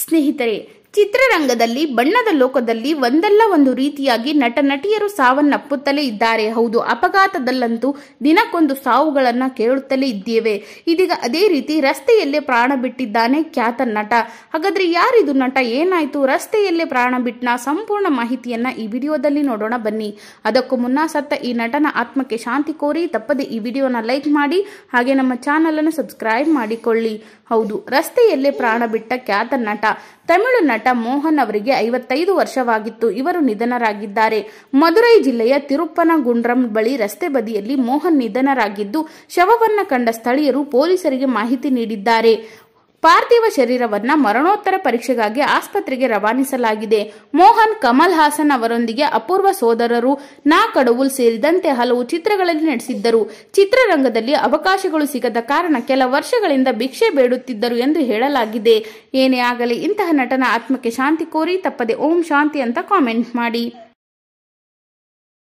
ಸ್ನೇಹಿತರೆ, ಚಿತ್ರರಂಗದಲ್ಲಿ, ಬಣ್ಣದ ಲೋಕದಲ್ಲಿ ಒಂದಲ್ಲ ಒಂದು ರೀತಿಯಾಗಿ ನಟ ನಟಿಯರು ಸಾವನ್ನಪ್ಪುತ್ತಲೇ ಇದ್ದಾರೆ. ಹೌದು, ಅಪಘಾತದಲ್ಲಂತೂ ದಿನಕ್ಕೊಂದು ಸಾವುಗಳನ್ನು ಕೇಳುತ್ತಲೇ ಇದ್ದೇವೆ. ಇದೀಗ ಅದೇ ರೀತಿ ರಸ್ತೆಯಲ್ಲೇ ಪ್ರಾಣ ಬಿಟ್ಟಿದ್ದಾನೆ ಖ್ಯಾತ ನಟ. ಹಾಗಾದ್ರೆ ಯಾರಿದು ನಟ? ಏನಾಯ್ತು? ರಸ್ತೆಯಲ್ಲೇ ಪ್ರಾಣ ಬಿಟ್ಟನ? ಸಂಪೂರ್ಣ ಮಾಹಿತಿಯನ್ನ ಈ ವಿಡಿಯೋದಲ್ಲಿ ನೋಡೋಣ, ಬನ್ನಿ. ಅದಕ್ಕೂ ಮುನ್ನ ಸತ್ತ ಈ ನಟನ ಆತ್ಮಕ್ಕೆ ಶಾಂತಿ ಕೋರಿ ತಪ್ಪದೆ ಈ ವಿಡಿಯೋನ ಲೈಕ್ ಮಾಡಿ, ಹಾಗೆ ನಮ್ಮ ಚಾನೆಲ್ ಅನ್ನು ಸಬ್ಸ್ಕ್ರೈಬ್ ಮಾಡಿಕೊಳ್ಳಿ. ಹೌದು, ರಸ್ತೆಯಲ್ಲೇ ಪ್ರಾಣ ಬಿಟ್ಟ ಖ್ಯಾತ ನಟ, ತಮಿಳು ನಟ ಮೋಹನ್ ಅವರಿಗೆ 55 ವರ್ಷವಾಗಿತ್ತು. ಇವರು ನಿಧನರಾಗಿದ್ದಾರೆ. ಮಧುರೈ ಜಿಲ್ಲೆಯ ತಿರುಪ್ಪನಗುಂಡ್ರಂ ಬಳಿ ರಸ್ತೆ ಬದಿಯಲ್ಲಿ ಮೋಹನ್ ನಿಧನರಾಗಿದ್ದು, ಶವವನ್ನ ಕಂಡ ಸ್ಥಳೀಯರು ಪೊಲೀಸರಿಗೆ ಮಾಹಿತಿ ನೀಡಿದ್ದಾರೆ. ಪಾರ್ಥಿವ ಶರೀರವನ್ನ ಮರಣೋತ್ತರ ಪರೀಕ್ಷೆಗಾಗಿ ಆಸ್ಪತ್ರೆಗೆ ರವಾನಿಸಲಾಗಿದೆ. ಮೋಹನ್, ಕಮಲ್ ಹಾಸನ್ ಅವರೊಂದಿಗೆ ಅಪೂರ್ವ ಸೋದರರು, ನಾ ಕಡವುಲ್ ಸೇರಿದಂತೆ ಹಲವು ಚಿತ್ರಗಳಲ್ಲಿ ನಟಿಸಿದ್ದರು. ಚಿತ್ರರಂಗದಲ್ಲಿ ಅವಕಾಶಗಳು ಸಿಗದ ಕಾರಣ ಕೆಲ ವರ್ಷಗಳಿಂದ ಭಿಕ್ಷೆ ಬೇಡುತ್ತಿದ್ದರು ಎಂದು ಹೇಳಲಾಗಿದೆ. ಏನೇ ಆಗಲಿ, ಇಂತಹ ನಟನ ಆತ್ಮಕ್ಕೆ ಶಾಂತಿ ಕೋರಿ ತಪ್ಪದೆ ಓಂ ಶಾಂತಿ ಅಂತ ಕಾಮೆಂಟ್ ಮಾಡಿ.